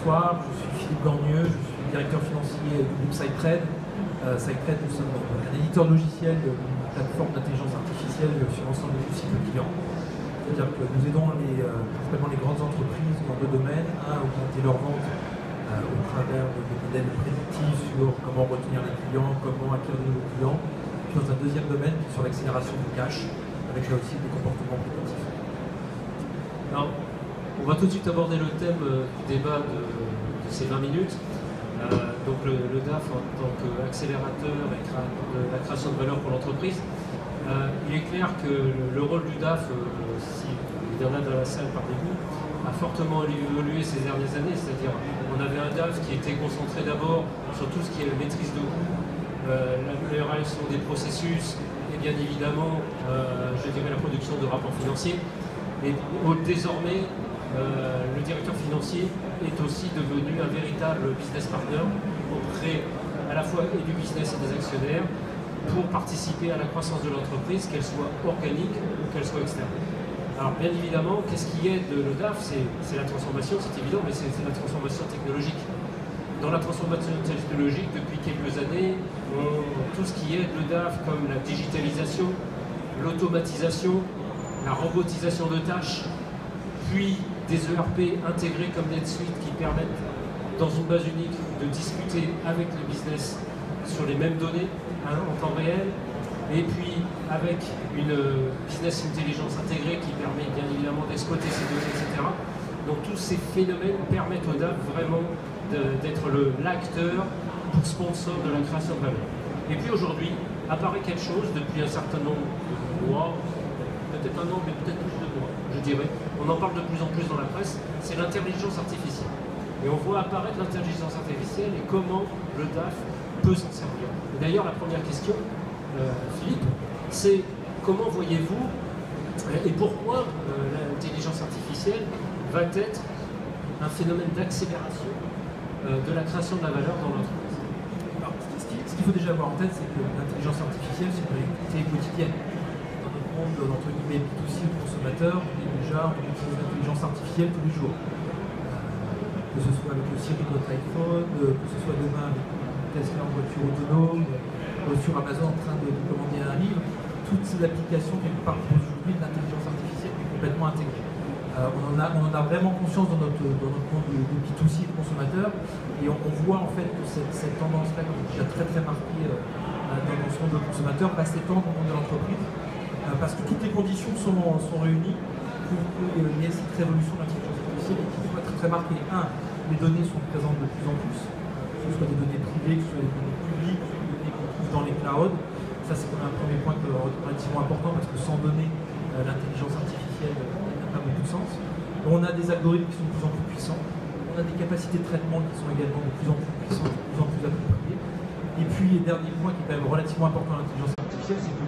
Bonsoir, je suis Philippe Gangneux, je suis directeur financier du groupe Sidetrade. Sidetrade, nous sommes un éditeur logiciel de plateforme d'intelligence artificielle sur l'ensemble du cycle client. C'est-à-dire que nous aidons principalement les grandes entreprises dans deux domaines. Un, augmenter leurs ventes au travers de modèles prédictifs sur comment retenir les clients, comment acquérir de nouveaux clients. Puis dans un deuxième domaine, sur l'accélération du cash, avec là aussi des comportements prédictifs. Alors, on va tout de suite aborder le thème du débat de ces 20 minutes. Donc le DAF en tant qu'accélérateur et de la création de valeur pour l'entreprise. Il est clair que le rôle du DAF, s'il y en a dans la salle parmi vous, a fortement évolué ces dernières années. C'est-à-dire on avait un DAF qui était concentré d'abord sur tout ce qui est la maîtrise de coûts, l'amélioration des processus et bien évidemment, je dirais, la production de rapports financiers. Mais désormais, le directeur financier est aussi devenu un véritable business partner auprès à la fois et du business et des actionnaires pour participer à la croissance de l'entreprise, qu'elle soit organique ou qu'elle soit externe. Alors bien évidemment, qu'est-ce qui aide le DAF? C'est la transformation, c'est évident, mais c'est la transformation technologique. Dans la transformation technologique, depuis quelques années, tout ce qui aide le DAF, comme la digitalisation, l'automatisation, la robotisation de tâches, puis des ERP intégrés comme NetSuite qui permettent, dans une base unique, de discuter avec le business sur les mêmes données en temps réel, et puis avec une business intelligence intégrée qui permet bien évidemment d'exploiter ces données, etc. Donc tous ces phénomènes permettent au DAF vraiment d'être l'acteur pour sponsor de la création de valeur. Et puis aujourd'hui, apparaît quelque chose depuis un certain nombre de mois, peut-être un an, mais peut-être plus de mois, je dirais. On en parle de plus en plus dans la presse, c'est l'intelligence artificielle. Et on voit apparaître l'intelligence artificielle et comment le DAF peut s'en servir. D'ailleurs, la première question, Philippe, c'est comment voyez-vous et pourquoi l'intelligence artificielle va être un phénomène d'accélération de la création de la valeur dans l'entreprise? Ce qu'il faut déjà avoir en tête, c'est que l'intelligence artificielle, c'est une réalité quotidienne. Entre guillemets, B2C ou consommateur, et déjà on utilise l'intelligence artificielle tous les jours. Que ce soit avec le Siri de notre iPhone, que ce soit demain avec Tesla en voiture autonome, sur Amazon en train de commander un livre, toutes ces applications quelque part aujourd'hui de l'intelligence artificielle est complètement intégrée. On en a vraiment conscience dans notre monde de B2C de consommateur, et on voit en fait que cette tendance-là, qui est déjà très très marquée dans le monde de consommateur, va s'étendre au monde de l'entreprise. Parce que toutes les conditions sont réunies pour qu'il y ait cette révolution de l'intelligence artificielle qui soit très, très marquée. Un, les données sont présentes de plus en plus, que ce soit des données privées, que ce soit des données publiques, que ce soit des données qu'on trouve dans les clouds. Ça, c'est quand même un premier point relativement important parce que sans données, l'intelligence artificielle n'a pas beaucoup de sens. On a des algorithmes qui sont de plus en plus puissants, on a des capacités de traitement qui sont également de plus en plus puissantes, de plus en plus appropriées. Et puis, le dernier point qui est quand même relativement important à l'intelligence artificielle, c'est que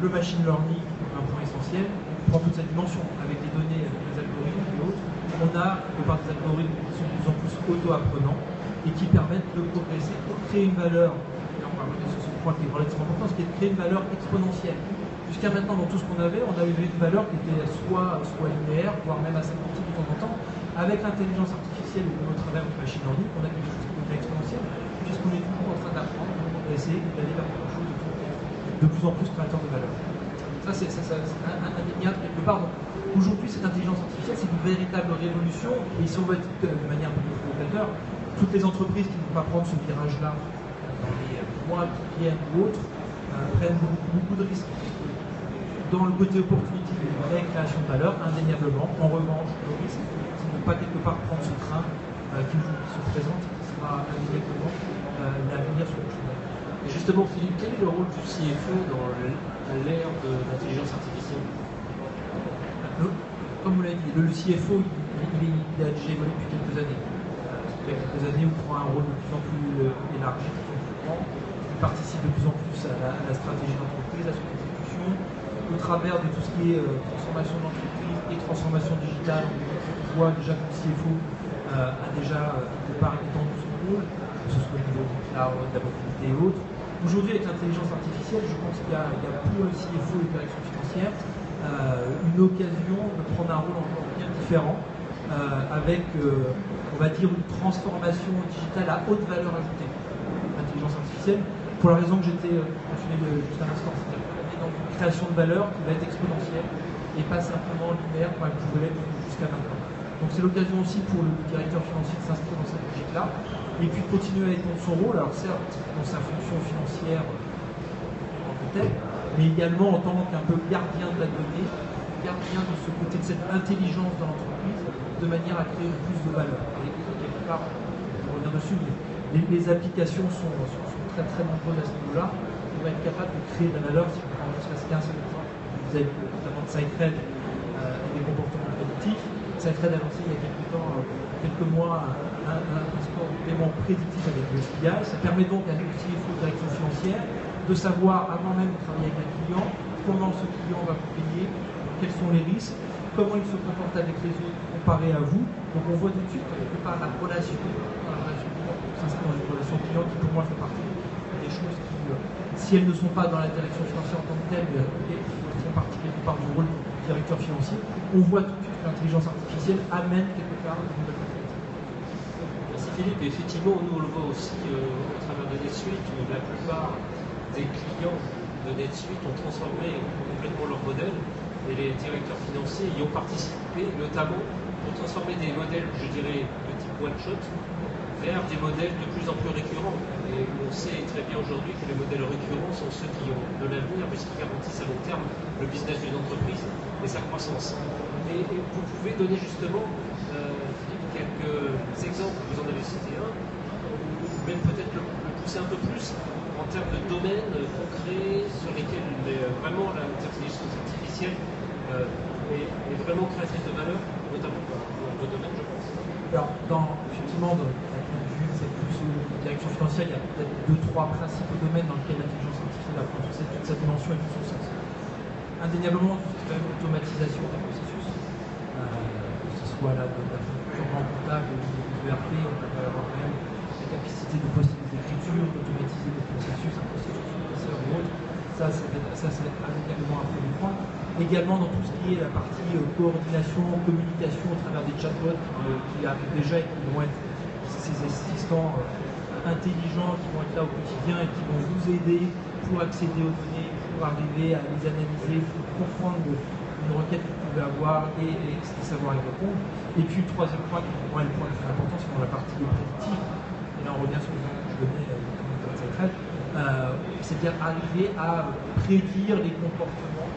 le machine learning, un point essentiel, prend toute cette dimension avec les données, avec les algorithmes et autres. On a, de par des algorithmes qui sont de plus en plus auto-apprenants et qui permettent de progresser pour créer une valeur, et on va revenir sur ce point qui est relativement important, ce qui est de créer une valeur exponentielle. Jusqu'à maintenant, dans tout ce qu'on avait, on avait une valeur qui était soit linéaire, voire même asymptotique de temps en temps. Avec l'intelligence artificielle ou au travers du machine learning, on a quelque chose qui est exponentiel, puisqu'on est toujours en train d'apprendre et essayer d'aller vers quelque chose de plus en plus créateur de valeur. Ça, c'est indéniable quelque part. Aujourd'hui, cette intelligence artificielle, c'est une véritable révolution. Et si on veut être de manière plus provocateur, toutes les entreprises qui ne vont pas prendre ce virage-là dans les mois qui viennent ou autres, prennent beaucoup de risques. Dans le côté opportunité et création de valeur, indéniablement. En revanche, le risque, c'est de ne pas quelque part prendre ce train qui se présente, qui sera indéniablement l'avenir sur le chemin. Et justement, Philippe, quel est le rôle du CFO dans l'ère de l'intelligence artificielle? Comme vous l'avez dit, le CFO, il a déjà évolué depuis quelques années. Il y a quelques années, on prend un rôle de plus en plus élargi, il participe de plus en plus à la stratégie d'entreprise, à son exécution, au travers de tout ce qui est transformation d'entreprise et transformation digitale. On voit déjà que le CFO a déjà, de part, étendu son rôle, que ce soit au niveau du cloud, de la mobilité et autres. Aujourd'hui, avec l'intelligence artificielle, je pense qu'il y a pour le CFO et les directions financières une occasion de prendre un rôle encore bien différent, avec, on va dire, une transformation digitale à haute valeur ajoutée, l'intelligence artificielle, pour la raison que j'étais mentionné juste à l'instant, c'est-à-dire qu'on est dans une création de valeur qui va être exponentielle et pas simplement linéaire comme elle pouvait l'être jusqu'à maintenant. Donc c'est l'occasion aussi pour le directeur financier de s'inscrire dans cette logique-là et puis de continuer à répondre son rôle, alors certes dans sa fonction financière en tête, mais également en tant qu'un peu gardien de la donnée, gardien de ce côté de cette intelligence dans l'entreprise, de manière à créer plus de valeur. Et quelque part, je reviens dessus, mais les applications sont très très nombreuses à ce niveau-là. On va être capable de créer de la valeur, si on prend jusqu'à ce qu'un seul exemple, vous avez notamment de Sidetrade et des comportements prédictifs. Sidetrade a lancé il y a quelques temps, quelques mois, un sport de paiement prédictif avec le SPIA. Ça permet donc à nos CFO de direction financière de savoir, avant même de travailler avec un client, comment ce client va vous payer, quels sont les risques, comment il se comporte avec les autres comparé à vous. Donc on voit tout de suite que par la relation client, s'inscrit dans une relation client qui pour moi fait partie des choses qui, si elles ne sont pas dans la direction financière en tant que telle, font partie quelque part du rôle du directeur financier, on voit tout de suite que l'intelligence artificielle amène quelque part une nouvelle compétence. Merci Philippe. Et effectivement, nous on le voit aussi au travers de NetSuite, où la plupart des clients de NetSuite ont transformé complètement leur modèle. Et les directeurs financiers y ont participé, notamment pour transformer des modèles, je dirais, de type one-shot, vers des modèles de plus en plus récurrents. Et on sait très bien aujourd'hui que les modèles récurrents sont ceux qui ont de l'avenir, puisqu'ils garantissent à long terme le business d'une entreprise et sa croissance. Et vous pouvez donner justement, Philippe, quelques exemples, vous en avez cité un, ou même peut-être le pousser un peu plus en termes de domaines concrets sur lesquels vraiment l'intelligence artificielle est vraiment créatrice de valeur, notamment dans le domaine, je pense. Alors, effectivement, dans la direction financière, il y a peut-être deux, trois principaux domaines dans lesquels l'intelligence artificielle va prendre toute sa dimension et tout son sens. Indéniablement, c'est quand même l'automatisation des processus, que ce soit la purement comptable ou de l'ERP, on va avoir quand même la capacité de possibilités d'écriture, d'automatiser des processus, un processus successeur et autres. Ça va être radicalement un premier point. Également dans tout ce qui est la partie coordination, communication au travers des chatbots qui arrivent déjà et qui vont être ces assistants intelligents qui vont être là au quotidien et qui vont vous aider pour accéder aux données, pour arriver à les analyser, pour comprendre une requête que vous pouvez avoir et savoir y répondre. Et puis le troisième point, qui pour moi est le point le plus important, c'est dans la partie prédictive. Et là on revient sur le point que je donnais dans cette règle, c'est-à-dire arriver à prédire les comportements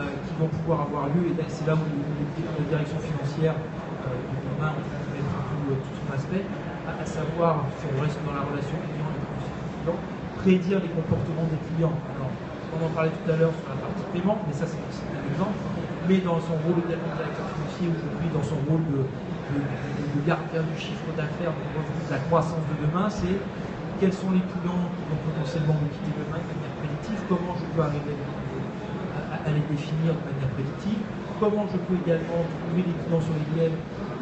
qui vont pouvoir avoir lieu, et c'est là où les directions financières de demain vont mettre tout son aspect, à savoir, si on reste dans la relation client, prédire les comportements des clients. Alors, on en parlait tout à l'heure sur la partie paiement, mais ça c'est un exemple, mais dans son rôle de directeur financier aujourd'hui, dans son rôle de gardien du chiffre d'affaires, de la croissance de demain, c'est quels sont les clients qui vont potentiellement nous quitter demain de manière prédictive, comment je peux arriver à les définir de manière prédictive, comment je peux également trouver les clients sur lesquels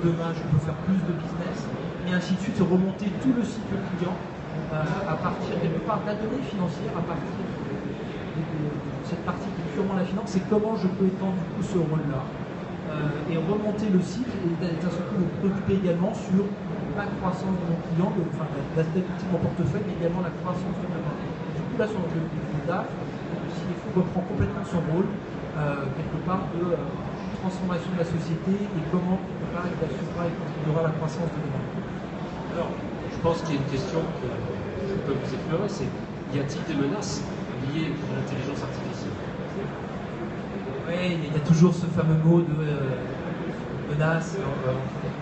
demain je peux faire plus de business, et ainsi de suite, remonter tout le cycle client à partir quelque part de la donnée financière, à partir de cette partie qui est purement la finance, et comment je peux étendre du coup ce rôle-là, et remonter le cycle, et d'un seul coup me préoccuper également sur la croissance de mon client, enfin la stabilité de mon portefeuille, mais également la croissance de mon client. Du coup là, sur le DAF, on reprend complètement son rôle, quelque part, de transformation de la société et comment on parle de la et continuera la croissance de demain. Alors, je pense qu'il y a une question que je peux vous explorer, c'est y a-t-il des menaces liées à l'intelligence artificielle? Oui, il y a toujours ce fameux mot de menace,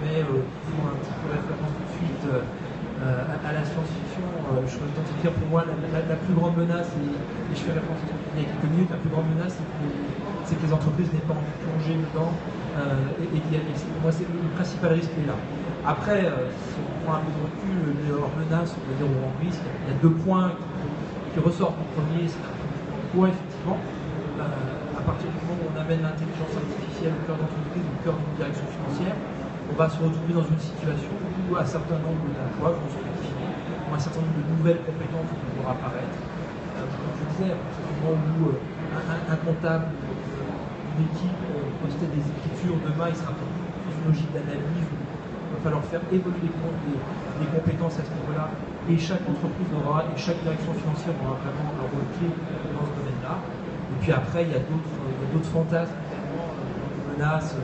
mais font un petit peu référence tout de suite à la science-fiction. Je serais tenté de dire pour moi la plus grande menace, et je fais référence il y a quelques minutes, la plus grande menace c'est que les entreprises n'aient pas envie de plonger dedans, pour moi c'est le principal risque qui est là. Après, si on prend un peu de recul, hors menace, on va dire hors risque, il y a deux points qui ressortent. Le premier, c'est pourquoi effectivement, à partir du moment où on amène l'intelligence artificielle au cœur d'entreprise, au cœur d'une direction financière, on va se retrouver dans une situation où un certain nombre d'emplois vont se rectifier, où un certain nombre de nouvelles compétences vont pouvoir apparaître. Comme je disais, au moment où un comptable, une équipe postait des écritures, demain il sera une logique d'analyse, il va falloir faire évoluer les compétences à ce niveau-là, et chaque entreprise aura, et chaque direction financière aura vraiment un rôle clé dans ce domaine-là. Et puis après, il y a d'autres fantasmes, menaces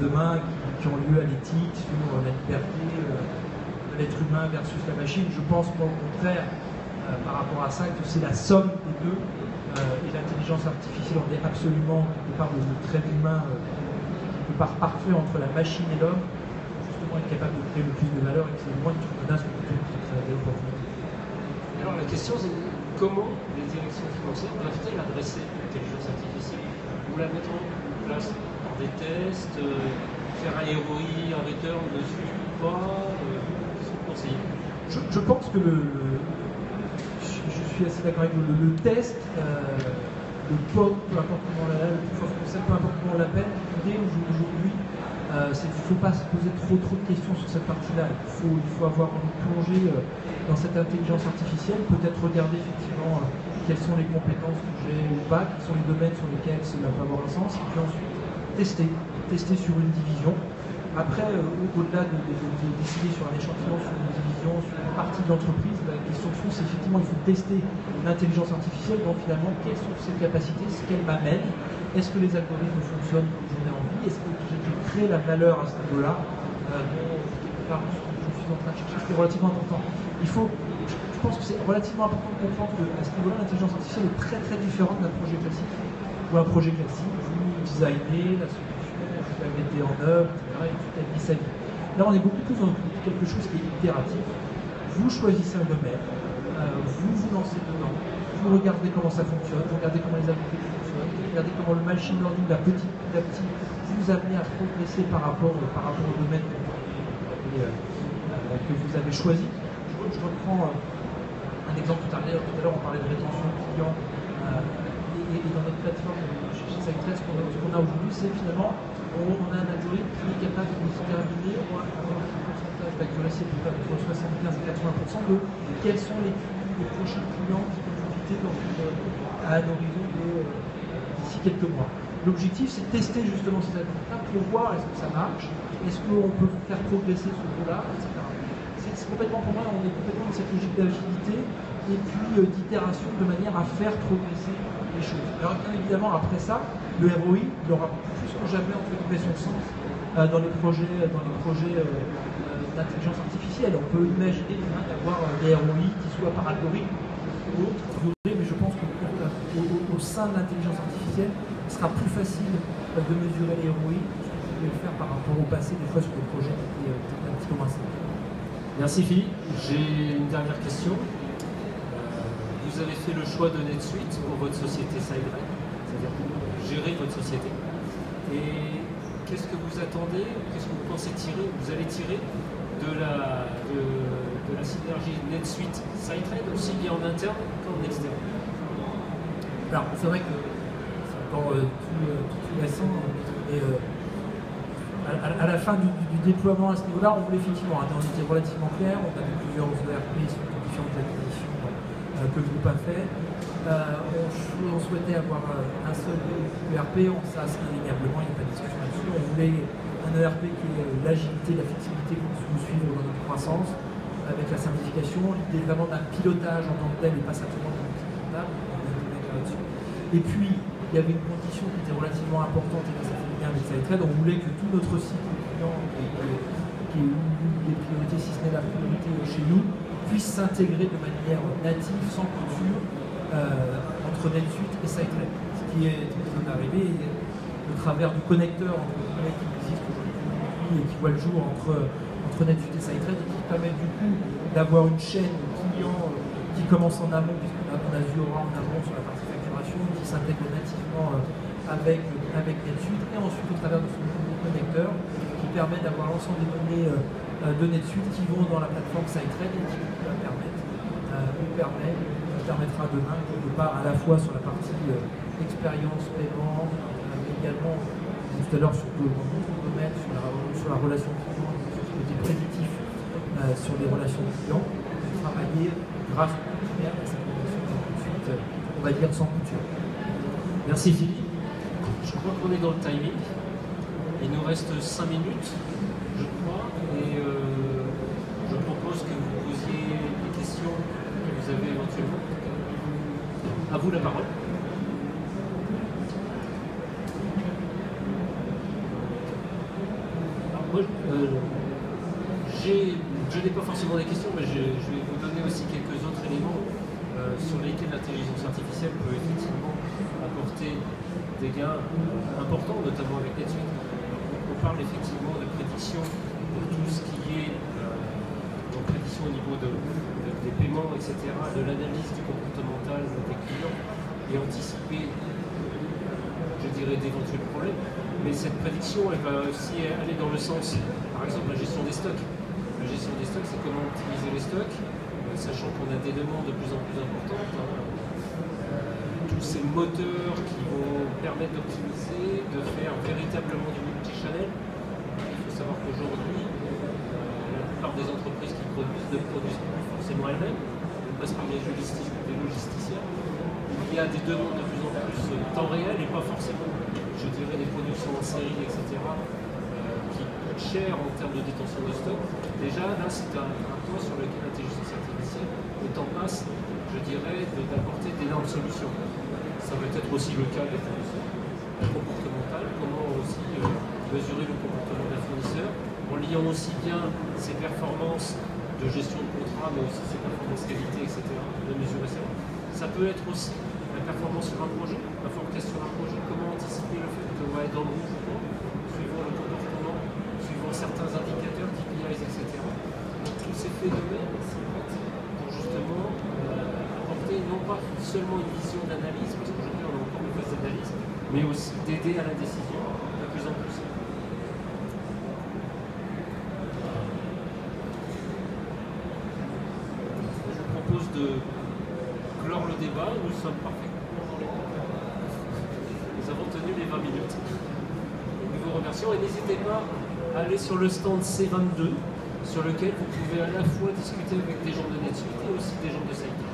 demain qui ont lieu à l'éthique, sur la liberté de l'être humain versus la machine. Je pense pas au contraire par rapport à ça, que c'est la somme des deux, et l'intelligence artificielle, on est absolument, quelque part, le trait humain, quelque part parfait entre la machine et l'homme, justement être capable de créer le plus de valeur et que c'est le moins de toute menace que tout le monde crée des opportunités. Alors la question c'est comment les directions financières doivent-elles adresser l'intelligence artificielle? Vous la mettez en place par des tests, faire un ROI, un return dessus ou pas, conseiller? Je pense que je suis assez d'accord avec vous, le test, le POC, peu importe comment on l'appelle, l'idée aujourd'hui, c'est qu'il ne faut pas se poser trop de questions sur cette partie-là. Il faut avoir envie de plonger dans cette intelligence artificielle, peut-être regarder effectivement quelles sont les compétences que j'ai ou pas, quels sont les domaines sur lesquels cela peut avoir un sens, et puis ensuite tester sur une division. Après, au-delà de décider sur un échantillon, sur une division, sur une partie de l'entreprise, la question de fond, c'est effectivement il faut tester l'intelligence artificielle, donc finalement, quelles sont ses capacités, ce qu'elle m'amène, est-ce que les algorithmes fonctionnent comme j'en ai envie, est-ce que j'ai pu créer la valeur à ce niveau-là, je suis en train de chercher, c'est relativement important. Je pense que c'est relativement important de comprendre qu'à ce niveau-là, l'intelligence artificielle est très différente d'un projet classique. Ou un projet classique, vous designez la solution, vous la mettez en œuvre, etc. et toute la vie sa vie. Là, on est beaucoup plus dans quelque chose qui est itératif. Vous choisissez un domaine, vous vous lancez dedans, vous regardez comment ça fonctionne, vous regardez comment les applications fonctionnent, vous regardez comment le machine learning, petit à petit, vous amenez à progresser par rapport au domaine que vous avez choisi. Je reprends un exemple tout à l'heure, on parlait de rétention client, et dans notre plateforme chez Sidetrade, ce qu'on a aujourd'hui, c'est finalement, on a un algorithme qui est capable de déterminer un pourcentage d'accuracy qui va entre 75 et 80% de quels sont les prochains clients qui vont profiter à un horizon d'ici quelques mois. L'objectif, c'est de tester justement ces algorithmes pour voir est-ce que ça marche, est-ce qu'on peut faire progresser ce taux-là, etc. C'est complètement, pour moi, on est complètement dans cette logique d'agilité et puis d'itération de manière à faire progresser les choses. Alors bien évidemment, après ça, le ROI, il aura plus que jamais entre guillemets son sens dans les projets d'intelligence artificielle. On peut imaginer d'avoir des ROI qui soient par algorithme ou autre, mais je pense qu'au sein de l'intelligence artificielle, il sera plus facile de mesurer les ROI que vous pouvez le faire par rapport au passé, des fois sur des projets qui étaient un petit peu moins simples. Merci Philippe. J'ai une dernière question. Vous avez fait le choix de NetSuite pour votre société Sidetrade, c'est-à-dire gérer votre société. Et qu'est-ce que vous attendez, qu'est-ce que vous pensez tirer de la synergie NetSuite Sidetrade, aussi bien en interne qu'en externe? Alors, c'est vrai que c'est encore tout récent, mais à la fin du déploiement à ce niveau-là, on voulait effectivement, on était relativement clair, on avait plusieurs ERP sur différentes acquisitions que le groupe a fait. On souhaitait avoir un seul ERP, ça c'est indéniablement, il n'y a pas de discussion là-dessus. On voulait un ERP qui ait l'agilité, la flexibilité pour nous suivre dans notre croissance, avec la simplification, l'idée vraiment d'un pilotage en tant que tel et pas simplement d'un pilotage, on est d'accord là-dessus. Et puis, il y avait une condition qui était relativement importante et là, ça fait bien avec Sidetrade, on voulait que tout notre site client, qui est une des priorités, si ce n'est la priorité chez nous, puisse s'intégrer de manière native, sans couture, entre NetSuite et Sidetrade. Ce qui est en train d'arriver, le travers du connecteur qui existe aujourd'hui et qui voit le jour entre NetSuite et Sidetrade, qui permet du coup d'avoir une chaîne client qui commence en amont, puisqu'on a Zura en amont sur la partie facturation, qui s'intègre nativement avec NetSuite, et ensuite au travers de ce connecteur, qui permet d'avoir l'ensemble des données de NetSuite qui vont dans la plateforme Sidetrade et qui nous permettra demain de part à la fois sur la partie expérience, paiement, mais également tout à l'heure sur d'autres domaines, sur la relation client, sur le côté prédictif sur les relations clients, de travailler grâce au primaire à cette relation NetSuite, on va dire sans couture. Merci Philippe. Je crois qu'on est dans le timing. Il nous reste 5 minutes, je crois, et je propose que vous posiez les questions que vous avez éventuellement. À vous la parole. Alors, moi, je n'ai pas forcément des questions, mais je vais vous donner aussi quelques autres éléments sur lesquels l'intelligence artificielle peut effectivement apporter des gains importants, notamment avec NetSuite. On parle effectivement de prédiction pour tout ce qui est donc prédiction au niveau des paiements, etc., de l'analyse du comportemental des clients et anticiper, je dirais, d'éventuels problèmes. Mais cette prédiction, elle va aussi aller dans le sens, par exemple, la gestion des stocks. La gestion des stocks, c'est comment optimiser les stocks, sachant qu'on a des demandes de plus en plus importantes. Tous ces moteurs qui vont permettre d'optimiser, de faire véritablement du multi-channel. Il faut savoir qu'aujourd'hui, la plupart des entreprises qui produisent ne produisent plus forcément elles-mêmes. Elles passent par des logisticiens. Il y a des demandes de plus en plus en temps réel et pas forcément, je dirais, des productions en série, etc., qui coûtent cher en termes de détention de stock. Déjà, là, c'est un point sur lequel l'intelligence artificielle, le temps passe, je dirais, d'apporter d'énormes solutions. Ça peut être aussi le cas des fournisseurs comportementales, comment aussi mesurer le comportement d'un fournisseur, en liant aussi bien ses performances de gestion de contrat, mais aussi ses performances qualité, etc., de mesurer ça. Ça peut être aussi la performance sur un projet, la forecast sur un projet, comment anticiper le fait qu'on va être dans le rouge, suivant le comportement, suivant certains indicateurs, KPIs, etc. Donc, tous ces phénomènes, c'est pour justement apporter non pas seulement une vision d'analyse, parce qu'aujourd'hui on a encore une phase d'analyse, mais aussi d'aider à la décision de plus en plus. Je vous propose de clore le débat, nous sommes parfaitement dans les temps. Nous avons tenu les 20 minutes. Nous vous remercions et n'hésitez pas à aller sur le stand C22, sur lequel vous pouvez à la fois discuter avec des gens de NetSuite et aussi des gens de SafePath.